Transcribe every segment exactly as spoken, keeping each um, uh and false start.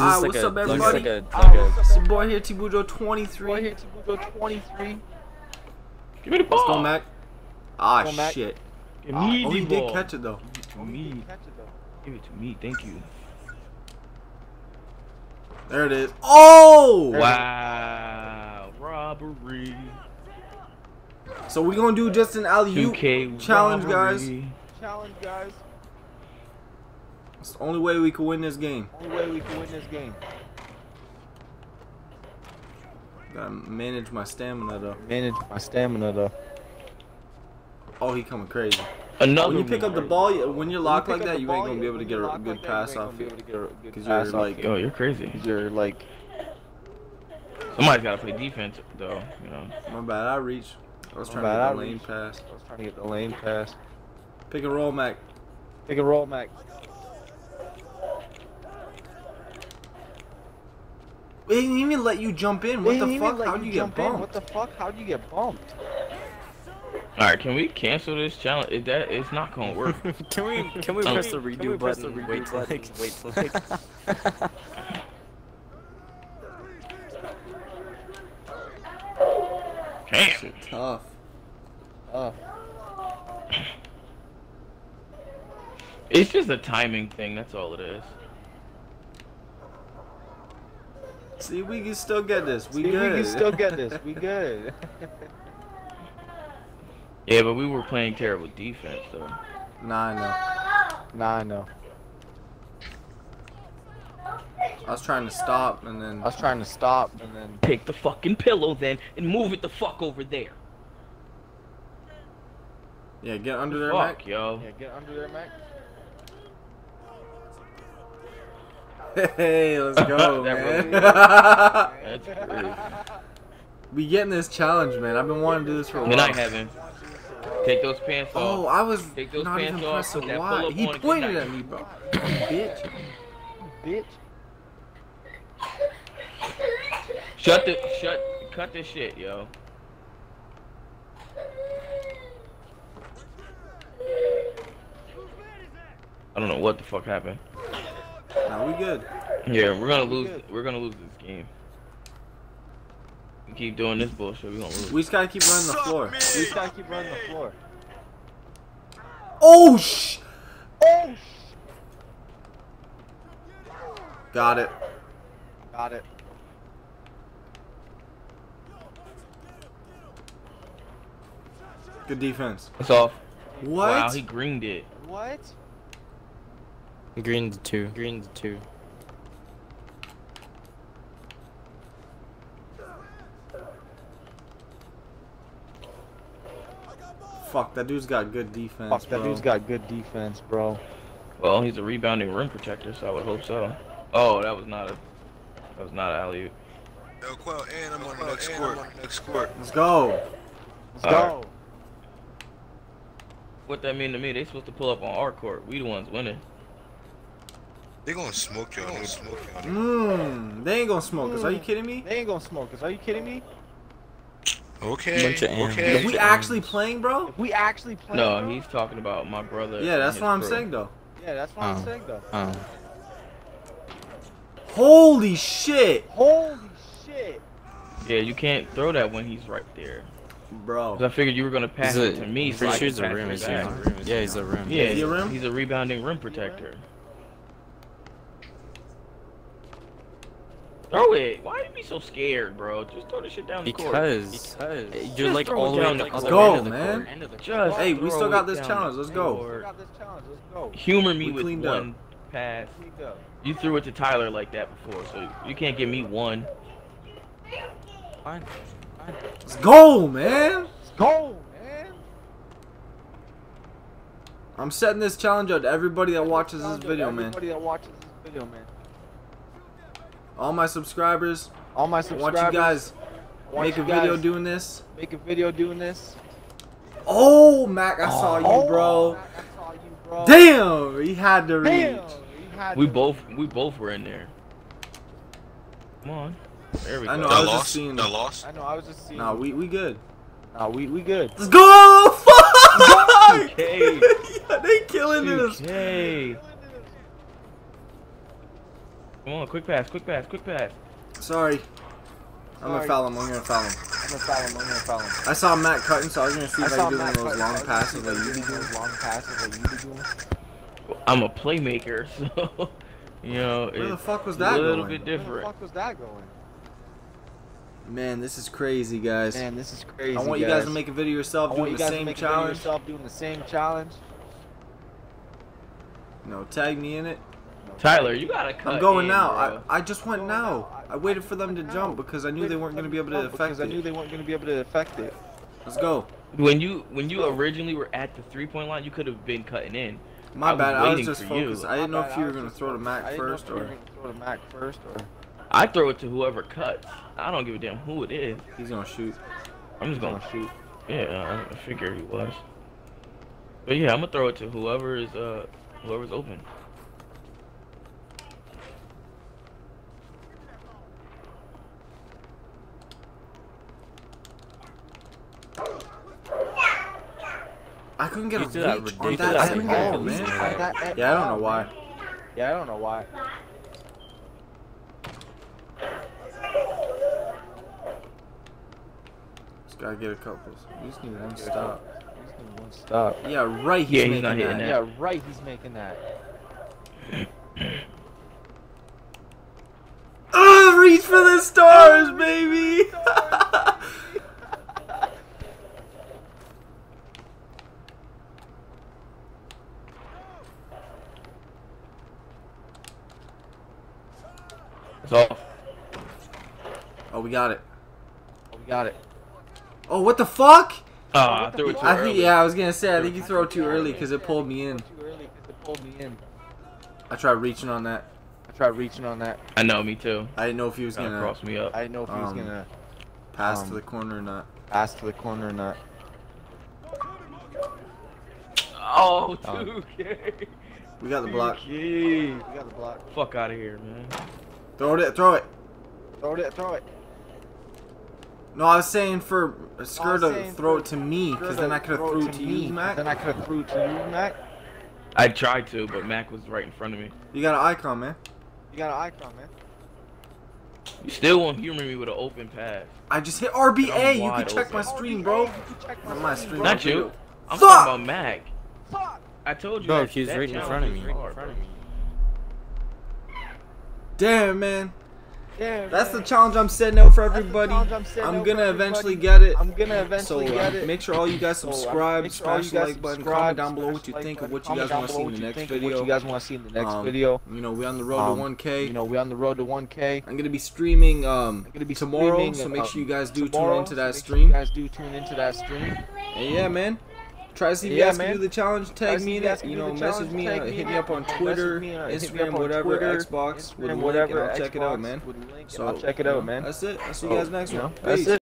Alright, what's up, everybody? It's your boy here, T Bujo twenty-three. Give me the ball. Let's go, Mac. Ah, shit. Oh, he did catch it, though. Give it to me. Give it to me. Thank you. There it is. Oh! Wow. Robbery. So we're going to do just an alley-oop challenge, guys. Challenge, guys. It's the only way we can win this game. Only way we can win this game. Gotta manage my stamina though. Manage my stamina though. Oh, he coming crazy. Another when you pick up the ball, when you're locked like that, you ain't gonna be able to get a good pass off you. Cause you're like, oh, you're crazy. You're like. Somebody's gotta play defense though. You know. My bad, I reached. I was trying to get the lane pass. I was trying to get the lane pass. Pick and roll, Mac. Pick and roll, Mac. They didn't even let you jump in. What the fuck? How do you get bumped? What the fuck? How do you get bumped? All right, can we cancel this challenge? Is that it's not gonna work. Can we? Can we press the redo button? Wait till like. Wait till like. Damn. Tough. Tough. It's just a timing thing. That's all it is. See, we can still get this. We See, good. We can still get this. We good. Yeah, but we were playing terrible defense, though. Nah, I know. Nah, I know. I was trying to stop, and then I was trying to stop, and then take the fucking pillow, then, and move it the fuck over there. Yeah, get under the their fuck, Mac, yo. Yeah, get under their Mac. Hey, let's go, man. That's crazy. We getting this challenge, man. I've been wanting to do this for a while. And I haven't. Take those pants off. Oh, I was Take those not pants even off. pressing Y. He pointed at me, bro. Bitch. Bitch. Shut the shut. Cut this shit, yo. I don't know what the fuck happened. Nah, we good. Yeah, we're gonna lose. We're, we're gonna lose this game. We keep doing this bullshit. We gonna lose. We just gotta keep running the floor. We just gotta keep running the floor. Oh sh! Oh sh! Got it. Got it. Good defense. That's off. What? Wow, he greened it. What? Green to two. Green to two. Fuck, that dude's got good defense. Fuck, bro. That dude's got good defense, bro. Well, he's a rebounding rim protector, so I would hope so. Oh, that was not a. That was not an alley-oop. Yo, Quell, and I'm on the next court. Next court. Let's go. Let's All go. Right. What that mean to me? They supposed to pull up on our court. We the ones winning. They gonna smoke y'all. Mmm. They ain't gonna smoke us. Are you kidding me? They ain't gonna smoke us. Are you kidding me? Okay. Okay. If we actually playing, bro? If we actually playing. No, bro? He's talking about my brother. Yeah, that's what I'm crew. saying though. Yeah, that's what um, I'm saying though. Um. Holy shit! Holy shit! Yeah, you can't throw that when he's right there, bro. Cause I figured you were gonna pass it, it to me. So sure he's a rim. He's a rim. Yeah, he's a rim. Yeah, he's a rim. He's a rebounding rim protector. Throw it! Why are you be so scared, bro? Just throw this shit down the court. Because, because you're like all the way on the other end of the court. Just hey, we still got this challenge. Let's go. Humor me with one pass. You threw it to Tyler like that before, so you can't give me one. Fine. Fine. Let's go, man. Let's go, man. I'm setting this challenge out to everybody that watches this video, man. Everybody that watches this video, man. All my subscribers, all my subscribers. I want you guys want make you a guys video doing this. Make a video doing this. Oh, Mac, I oh, saw you, bro. Mac, I saw you, bro. Damn, he had to Damn, reach. Had we to both, reach. we both were in there. Come on. There we go. I know. I, I was lost. just seeing. I lost. I know. I was just seeing. Nah, we we good. Nah, we we good. Let's go! Fuck! Okay. Yeah, they killing us. Hey. Come on, quick pass, quick pass, quick pass. Sorry. I'm Sorry. gonna foul him, I'm gonna foul him. I'm gonna foul him, I'm gonna foul him. I saw Matt cutting, so I was gonna see if I could do one of those long passes like you be doing. Long passes like you be doing. I'm a playmaker, so you know where the fuck was that going? A little bit different. Where the fuck was that going? Man, this is crazy, guys. Man, this is crazy. I want guys. you guys to make a video yourself I doing you the same challenge. Yourself doing the same challenge. No, tag me in it. Tyler, you gotta cut. I'm going in, now. Bro. I I just went now. I waited for them to jump because I knew they weren't gonna be able to affect it. I knew they weren't gonna be able to affect it. Let's go. When you when you originally were at the three-point line, you could have been cutting in. My I bad, I was just focused. You. I didn't know if you were gonna throw to Mac first or. I throw it to whoever cuts. I don't give a damn who it is. He's gonna shoot. I'm just gonna shoot. Yeah, I figure he was. But yeah, I'm gonna throw it to whoever is uh whoever's open. I couldn't get you a reach on that, that at all, man. That yeah, I don't know why. Yeah, I don't know why. Just gotta get a couple. We just need one stop. We just need one stop. Yeah, right. He's yeah, he's making not that. that. Yeah, right. He's making that. Oh, reach for the stars, baby. Off. Oh, we got it. Oh, we got it. Oh, what the fuck? Oh, uh, I threw it too I early. Think, yeah, I was gonna say, I think you throw it too early because it pulled me in. I tried reaching on that. I tried reaching on that. I know, me too. I didn't know if he was gonna cross me up. I didn't know if he was um, gonna pass um, to the corner or not. Pass to the corner or not. Oh, two K. We got the block. two K. We got the block. Fuck out of here, man. Throw it, throw it. Throw it, throw it. No, I was saying for Skr to throw it to me, because then I could have threw to you, Mac. Then I could have threw to you, Mac. I tried to, but Mac was right in front of me. You got an icon, man. You got an icon, man. You still won't humor me with an open pass. I just hit R B A. You can check my stream, bro. My stream. Not you. I'm talking about Mac. Fuck. I told you. Bro, she's right in front of me. Damn, man. Damn, That's man. the challenge I'm setting out for everybody. I'm, I'm going to eventually get it. I'm going to eventually so, get uh, it. Make sure all you guys subscribe, so, uh, sure smash the like button, comment down below what you like think of what you guys want to see in the next video. What you guys want to see in the next video. You know, we're on the road um, to one K. You know, we're on the road to one K. I'm going to be streaming um going to be tomorrow, streaming, so make sure you guys do tomorrow, tune into that so stream. Sure you guys do tune into that stream. And yeah, man. Try to see if yeah, you guys man. can do the challenge. Tag me in it. You know, message me, uh, hit me up on Twitter, Instagram, whatever, Xbox, with whatever. I'll check it out, man. So I'll check it out, man. That's it. I'll see you guys next one. That's it.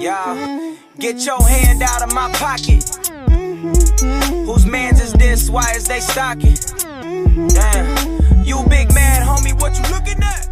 Yeah, get your hand out of my pocket. Whose man's is this? Why is they stocking? Damn, you big man, homie. What you looking at?